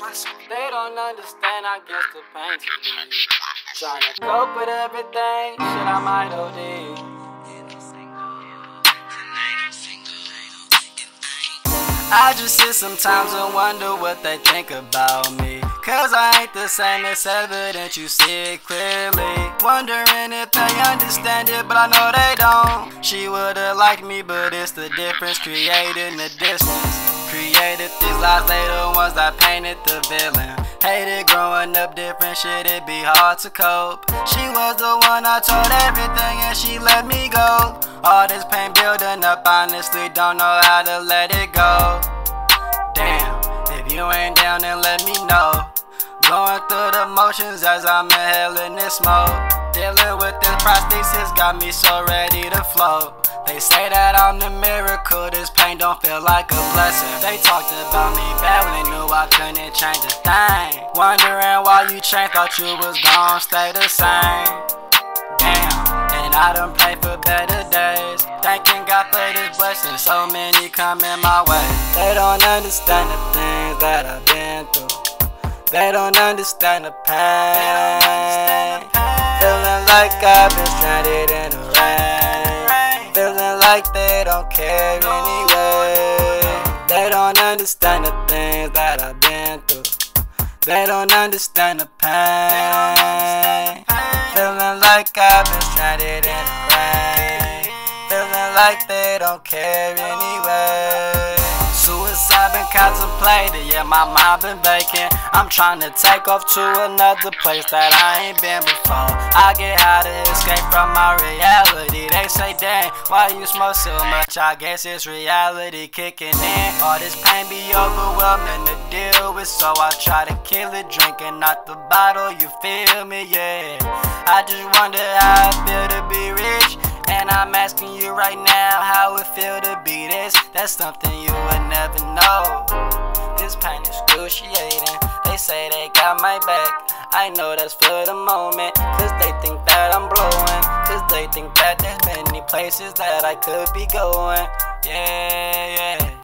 They don't understand, I guess, the pain to me. Tryna cope with everything, shit, I might OD. I just sit sometimes and wonder what they think about me, cause I ain't the same, it's evident, you see it clearly. Wondering if they understand it, but I know they don't. She would've liked me, but it's the difference, creating the distance. Created these lies, they the ones that painted the villain. Hated growing up different, shit, it be hard to cope. She was the one I told everything and she let me go. All this pain building up, honestly don't know how to let it go. Damn, if you ain't down then let me know. Going through the motions as I'm in hell in this mode. Dealing with this prosthesis got me so ready to float. They say that I'm the miracle, this pain don't feel like a blessing. They talked about me bad when they knew I couldn't change a thing. Wondering why you changed, thought you was gon' stay the same. Damn. I done pray for better days, thanking God for this blessing. So many coming my way. They don't understand the things that I've been through. They don't understand the pain. Feeling like I've been stranded in the rain. Feeling like they don't care anyway. They don't understand the things that I've been through. They don't understand the pain. Feeling like I've been stranded in the rain. Feeling like they don't care anyway. Suicide been contemplated, yeah, my mind been vacant. I'm tryna take off to another place that I ain't been before. I get out of escape from my reality. They say, dang, why you smoke so much? I guess it's reality kicking in. All this pain be overwhelming to deal with, so I try to kill it, drinking out the bottle, you feel me, yeah. I just wonder how it feel to be rich, and I'm asking you right now how it feel to be this. That's something you would never know. This pain is excruciating. They say they got my back, I know that's for the moment. Cause they think that I'm blowing, cause they think that there's many places that I could be going. Yeah, yeah.